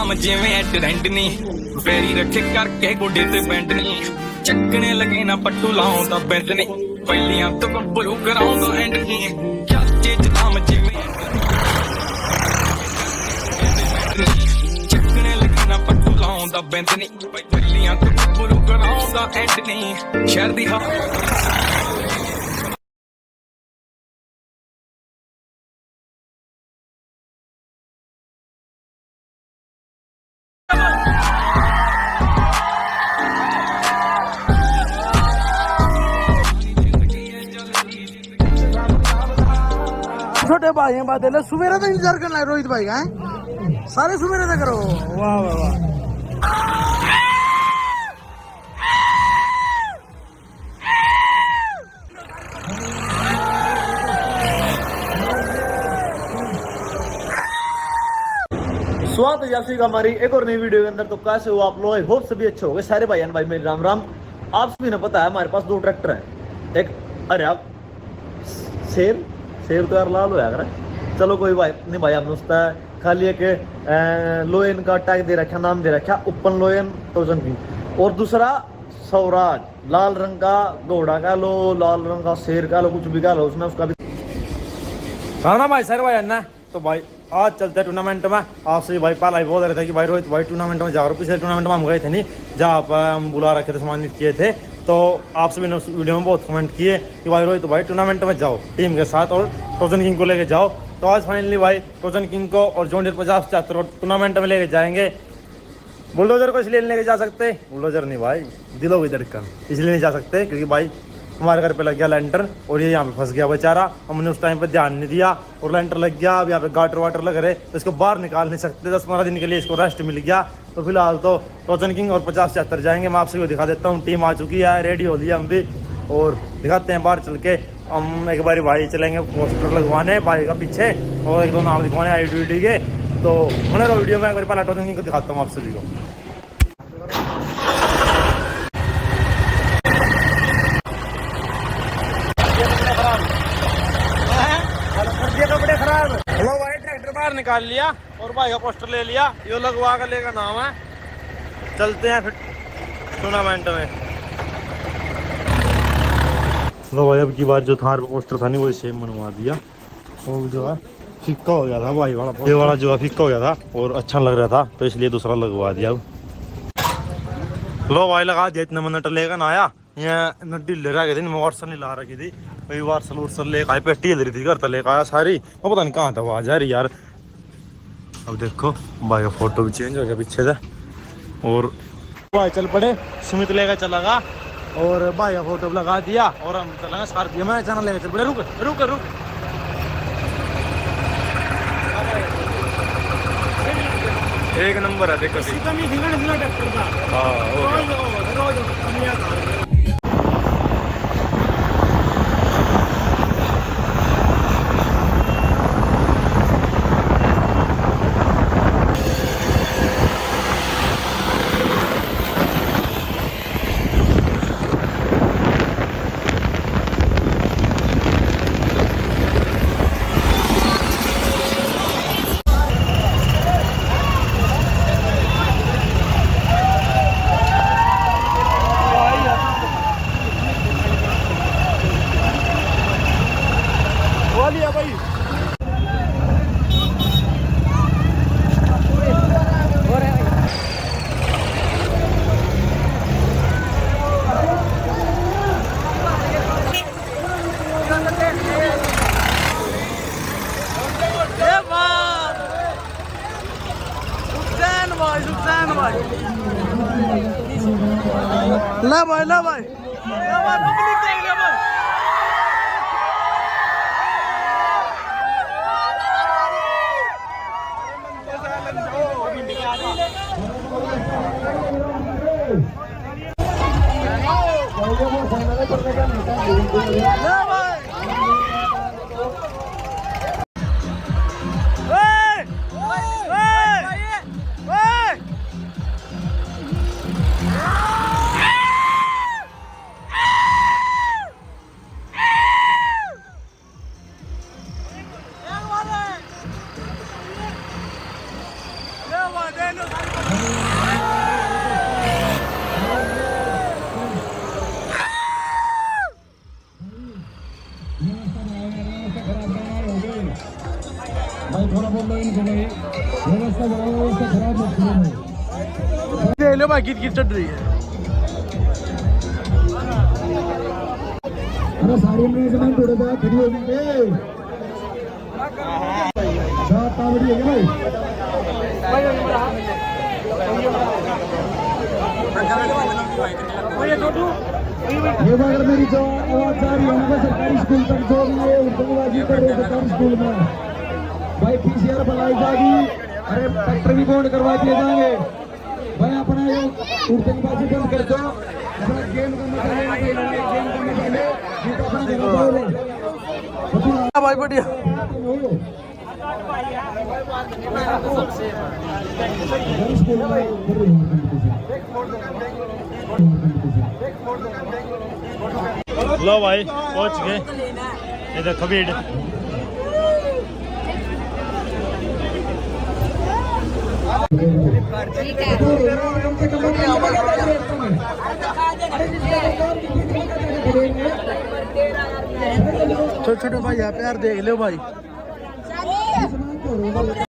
शाम जिवें टरेंडनी वेरी रखे करके गोडे ते बैंडनी चकने लगे ना पट्टू लाऊं दा बैंडनी पहलियां तो बलू कराऊं दा एंडनी क्या चीज नाम जिवें चकने लगे ना पट्टू लाऊं दा बैंडनी पहलियां तो बलू कराऊं दा एंडनी शहर दी हवा छोटे भाई हैं बात है सवेरे तक इंतजार करना है रोहित भाई का सारे सवेरे तक करो। वाह वाह वाह स्वागत है आपसी का हमारी एक और नई वीडियो के अंदर। तो कैसे हो आप लोग, आई होप सभी अच्छे हो गए। सारे भाई भाई मेरे राम राम। आप सभी ने पता है हमारे पास दो ट्रैक्टर हैं। एक अरे आप शेर शेर तो यार लाल हो यार, चलो कोई बात नहीं भाई। आपने उसका खाली एक लोयन का टैग दे रखा, नाम दे रखा ओपन लोयन टोजन की, और दूसरा स्वराज लाल रंग का घोड़ा का लो, लाल रंग का शेर का लो, कुछ भी का लो उसने उसका भी। राम राम भाई सर भाई अन्ना। तो भाई आज चलते टूर्नामेंट में आपसे भाई पाला ही बोल रहे थे कि भाई रोहित भाई टूर्नामेंट में जा रहे हो। पिछले टूर्नामेंट में हम गए थे नहीं, जहाँ पर हम बुला रखे थे, सम्मानित किए थे। तो आप सभी ने उस वीडियो में बहुत कमेंट किए कि भाई रोहित भाई टूर्नामेंट में जाओ टीम के साथ और टोजन किंग को लेके जाओ। तो आज फाइनली भाई टोजन किंग को और जोन 50 टूर्नामेंट में लेके जाएंगे। बुलडोजर को इसलिए लेके जा सकते, बुलडोजर नहीं भाई दिलो की धड़कन इसलिए नहीं जा सकते क्योंकि भाई हमारे घर पे लग गया लेंटर और ये यहाँ पे फंस गया बेचारा। हमने उस टाइम पे ध्यान नहीं दिया और लेंटर लग गया। अब यहाँ पे गाटर वाटर लग रहे तो इसको बाहर निकाल नहीं सकते। 10-15 दिन के लिए इसको रेस्ट मिल गया। तो फिलहाल तो टोजन किंग और 50-76 जाएंगे। मैं आपसे दिखा देता हूँ, टीम आ चुकी है, रेडी हो लिया हम भी और दिखाते हैं बाहर चल के। हम एक बार भाई चलेंगे पोस्टर लगवाने भाई का पीछे और एक दो नाम लिखवाने आई के। तो उन्हें वीडियो में एक बार पहला टोजन किंग को दिखाता हूँ आप सभी को। हेलो भाई ट्रैक्टर बाहर निकाल लिया और भाई का पोस्टर ले लिया, यो लगवा कर लेगा नाम है। चलते हैं फिर टूर्नामेंट में। लो भाई अब की बार जो थार पोस्टर था नहीं वो सेम बनवा दिया और जो है फिक्का हो गया था भाई वाला, ये वाला जो है फिक्का हो गया था और अच्छा लग रहा था तो इसलिए दूसरा लगवा दिया। लो भाई लगा दिया, इतना मन्नट लेकर आया यहाँ ढीले रह गई थी, वार्सल नहीं ला रखी थी, वही वार्सल वार्सल लेकर आए, पेटी हल रही थी घर तक लेकर आया सारी। और पता नहीं कहाँ था आवाज आ रही यार। अब देखो भाई का फोटो भी चेंज हो गया पीछे से। और भाई चल पड़े, सुमित लेकर चला गा और भाई का फोटो लगा दिया और हम चला सार्थियों में चना लेकर चल पड़े। रुक रुक रुक एक नंबर है देखो हाँ। ला भाई हेलो भाई गीत गीत चल रही है। अरे साड़ी में सामान थोड़ा सा खड़ी हो गई है। सात तावड़ी है क्या भाई? ये बार मेरी जो आवाज आ रही है उनको सरकारी स्कूल तक जो भी है उनको वाजिब कर रहे हैं सरकारी स्कूल में। भाई पीसीआर बनाई जाएगी। अरे ट्रैक्टर भी बॉन्ड करवा दिए जाएंगे। भाई अपना ये उड़तेबाजी बंद कर दो। अपना गेम का मजा लेने के लिए गेम का मजा ले ये तो अपना जगह पर हो। भाई बढ़िया लो भाई पहुंच गए। ये देखो भीड़ ठीक है। छोटे छोटे भाई यहाँ पे यार देख लो भाई।